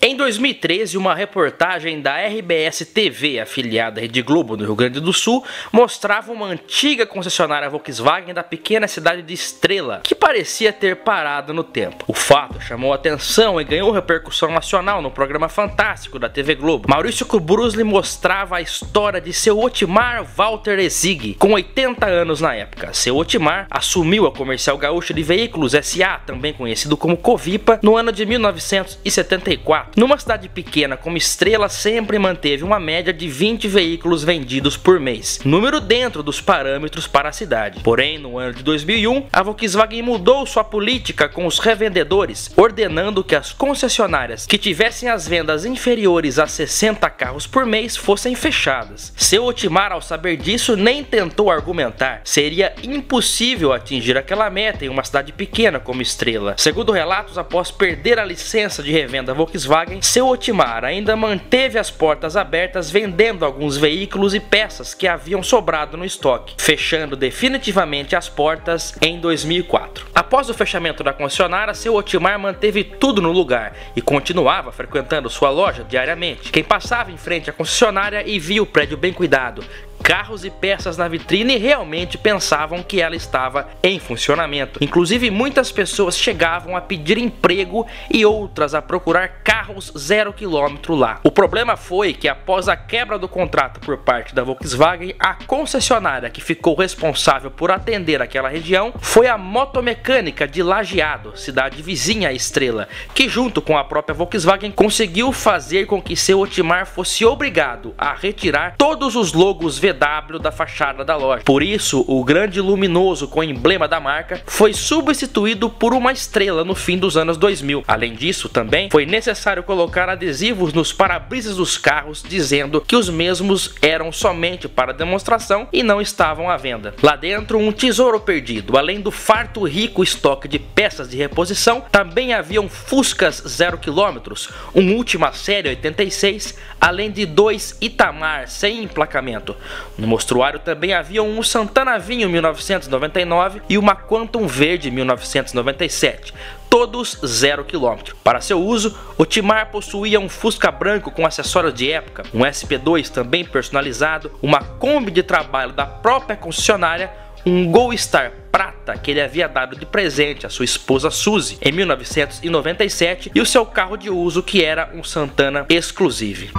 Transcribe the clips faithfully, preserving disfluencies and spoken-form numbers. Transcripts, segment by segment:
Em dois mil e treze, uma reportagem da R B S T V, afiliada à Rede Globo no Rio Grande do Sul, mostrava uma antiga concessionária Volkswagen da pequena cidade de Estrela, que parecia ter parado no tempo. O fato chamou atenção e ganhou repercussão nacional no programa Fantástico da T V Globo. Maurício Kubrusly mostrava a história de seu Otmar Walter Ezig, com oitenta anos na época. Seu Otmar assumiu a Comercial Gaúcha de Veículos S A, também conhecido como Covipa, no ano de mil novecentos e setenta e quatro. Numa cidade pequena como Estrela, sempre manteve uma média de vinte veículos vendidos por mês, número dentro dos parâmetros para a cidade. Porém, no ano de dois mil e um, a Volkswagen mudou sua política com os revendedores, ordenando que as concessionárias que tivessem as vendas inferiores a sessenta carros por mês fossem fechadas. Seu Otmar, ao saber disso, nem tentou argumentar. Seria impossível atingir aquela meta em uma cidade pequena como Estrela. Segundo relatos, após perder a licença de revenda Volkswagen, seu Otmar ainda manteve as portas abertas, vendendo alguns veículos e peças que haviam sobrado no estoque, fechando definitivamente as portas em dois mil e quatro. Após o fechamento da concessionária, seu Otmar manteve tudo no lugar e continuava frequentando sua loja diariamente. Quem passava em frente à concessionária e via o prédio bem cuidado, carros e peças na vitrine, realmente pensavam que ela estava em funcionamento. Inclusive, muitas pessoas chegavam a pedir emprego e outras a procurar carros zero quilômetro lá. O problema foi que, após a quebra do contrato por parte da Volkswagen, a concessionária que ficou responsável por atender aquela região foi a motomecânica de Lajeado, cidade vizinha à Estrela, que junto com a própria Volkswagen conseguiu fazer com que seu Otmar fosse obrigado a retirar todos os logos vedados da fachada da loja. Por isso, o grande luminoso com emblema da marca foi substituído por uma estrela no fim dos anos dois mil. Além disso, também foi necessário colocar adesivos nos para-brisas dos carros, dizendo que os mesmos eram somente para demonstração e não estavam à venda. Lá dentro, um tesouro perdido. Além do farto rico estoque de peças de reposição, também haviam Fuscas zero quilômetros, um última série oitenta e seis, além de dois Itamar sem emplacamento. No mostruário também havia um Santana vinho mil novecentos e noventa e nove e uma Quantum verde mil novecentos e noventa e sete, todos zero quilômetro. Para seu uso, o Otmar possuía um Fusca branco com acessórios de época, um S P dois também personalizado, uma Kombi de trabalho da própria concessionária, um Gol Star prata que ele havia dado de presente à sua esposa Suzy em mil novecentos e noventa e sete e o seu carro de uso, que era um Santana Exclusive.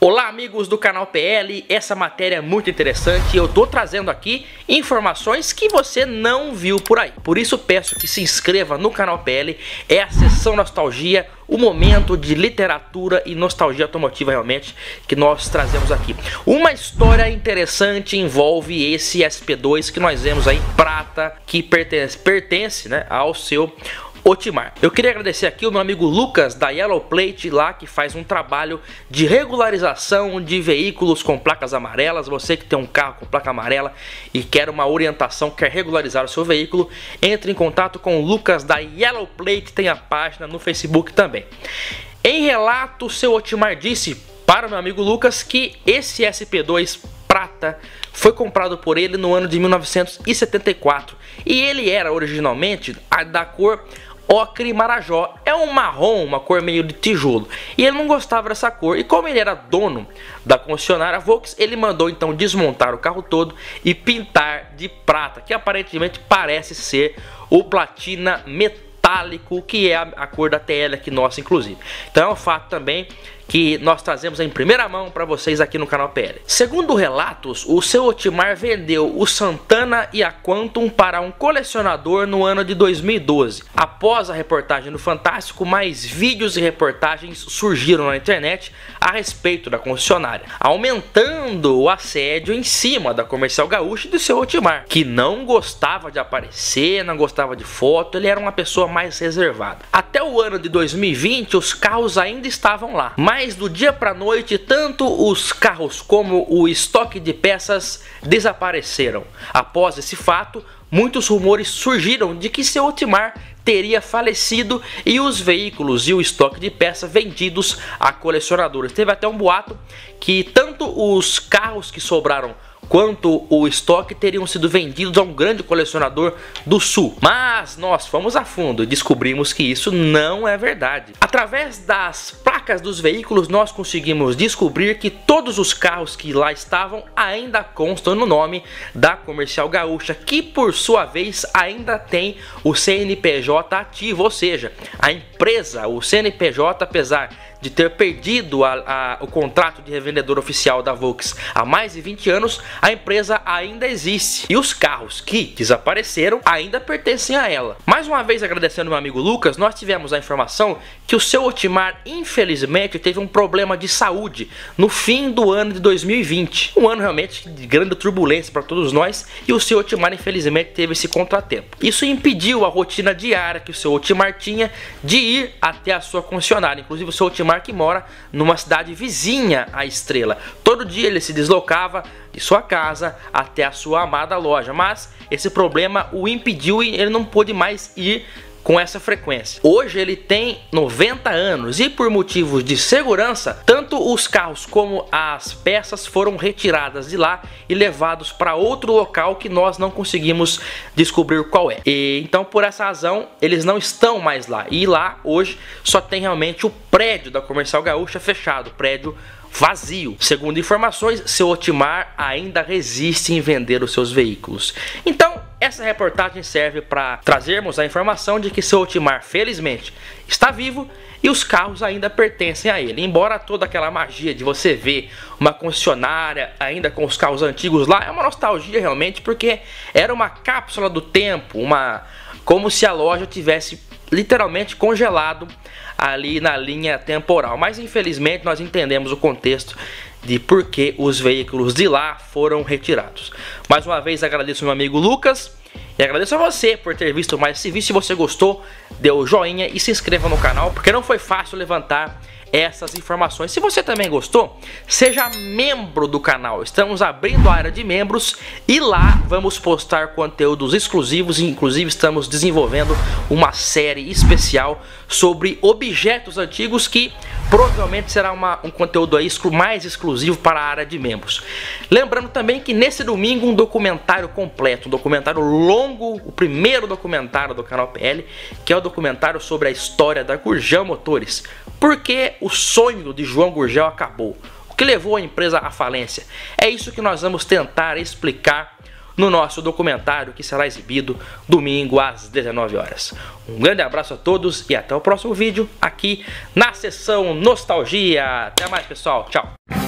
Olá, amigos do Canal P L, essa matéria é muito interessante e eu tô trazendo aqui informações que você não viu por aí. Por isso peço que se inscreva no Canal P L, é a seção Nostalgia, o momento de literatura e nostalgia automotiva realmente que nós trazemos aqui. Uma história interessante envolve esse S P dois que nós vemos aí, prata, que pertence, pertence né, ao seu Otmar. Eu queria agradecer aqui o meu amigo Lucas da Yellow Plate lá, que faz um trabalho de regularização de veículos com placas amarelas. Você que tem um carro com placa amarela e quer uma orientação, quer regularizar o seu veículo, entre em contato com o Lucas da Yellow Plate, tem a página no Facebook também. Em relato, seu Otmar disse para o meu amigo Lucas que esse S P dois prata foi comprado por ele no ano de mil novecentos e setenta e quatro e ele era originalmente da cor ocre marajó, é um marrom, uma cor meio de tijolo, e ele não gostava dessa cor, e como ele era dono da concessionária Volks, ele mandou então desmontar o carro todo e pintar de prata, que aparentemente parece ser o platina metálico, que é a cor da T L aqui nossa inclusive. Então é um fato também que nós trazemos em primeira mão para vocês aqui no Canal P L. Segundo relatos, o seu Otmar vendeu o Santana e a Quantum para um colecionador no ano de dois mil e doze. Após a reportagem no Fantástico, mais vídeos e reportagens surgiram na internet a respeito da concessionária, aumentando o assédio em cima da Comercial Gaúcha e do seu Otmar, que não gostava de aparecer, não gostava de foto, ele era uma pessoa mais reservada. Até o ano de dois mil e vinte, os carros ainda estavam lá, mas Mas do dia para a noite, tanto os carros como o estoque de peças desapareceram. Após esse fato, muitos rumores surgiram de que seu Otmar teria falecido e os veículos e o estoque de peças vendidos a colecionadores. Teve até um boato que tanto os carros que sobraram quanto o estoque teriam sido vendidos a um grande colecionador do Sul. Mas nós fomos a fundo e descobrimos que isso não é verdade. Através das placas dos veículos, nós conseguimos descobrir que todos os carros que lá estavam ainda constam no nome da Comercial Gaúcha, que por sua vez ainda tem o C N P J ativo, ou seja, a empresa, o C N P J, apesar de ter perdido a, a, o contrato de revendedor oficial da Volks há mais de vinte anos, a empresa ainda existe e os carros que desapareceram ainda pertencem a ela. Mais uma vez agradecendo meu amigo Lucas, nós tivemos a informação que o seu Otmar infelizmente teve um problema de saúde no fim do ano de dois mil e vinte, um ano realmente de grande turbulência para todos nós, e o seu Otmar infelizmente teve esse contratempo. Isso impediu a rotina diária que o seu Otmar tinha de ir até a sua concessionária, inclusive o seu Otmar que mora numa cidade vizinha à Estrela. Todo dia ele se deslocava de sua casa até a sua amada loja, mas esse problema o impediu e ele não pôde mais ir com essa frequência. Hoje ele tem noventa anos e por motivos de segurança, tanto os carros como as peças foram retiradas de lá e levados para outro local que nós não conseguimos descobrir qual é. E então por essa razão eles não estão mais lá. E lá hoje só tem realmente o prédio da Comercial Gaúcha fechado, prédio vazio. Segundo informações, seu Otmar ainda resiste em vender os seus veículos. Então, essa reportagem serve para trazermos a informação de que seu Otmar, felizmente, está vivo e os carros ainda pertencem a ele. Embora toda aquela magia de você ver uma concessionária ainda com os carros antigos lá, é uma nostalgia realmente, porque era uma cápsula do tempo, uma como se a loja tivesse literalmente congelado ali na linha temporal. Mas infelizmente nós entendemos o contexto de por que os veículos de lá foram retirados. Mais uma vez agradeço ao meu amigo Lucas e agradeço a você por ter visto mais esse vídeo. Se você gostou, dê o joinha e se inscreva no canal, porque não foi fácil levantar essas informações. Se você também gostou, seja membro do canal. Estamos abrindo a área de membros e lá vamos postar conteúdos exclusivos. Inclusive estamos desenvolvendo uma série especial sobre objetos antigos, que provavelmente será uma, um conteúdo aí mais exclusivo para a área de membros. Lembrando também que nesse domingo um documentário completo, um documentário longo, o primeiro documentário do Canal P L, que é o documentário sobre a história da Gurgel Motores. Por que o sonho de João Gurgel acabou? O que levou a empresa à falência? É isso que nós vamos tentar explicar no nosso documentário, que será exibido domingo às dezenove horas. Um grande abraço a todos e até o próximo vídeo aqui na sessão Nostalgia. Até mais, pessoal. Tchau.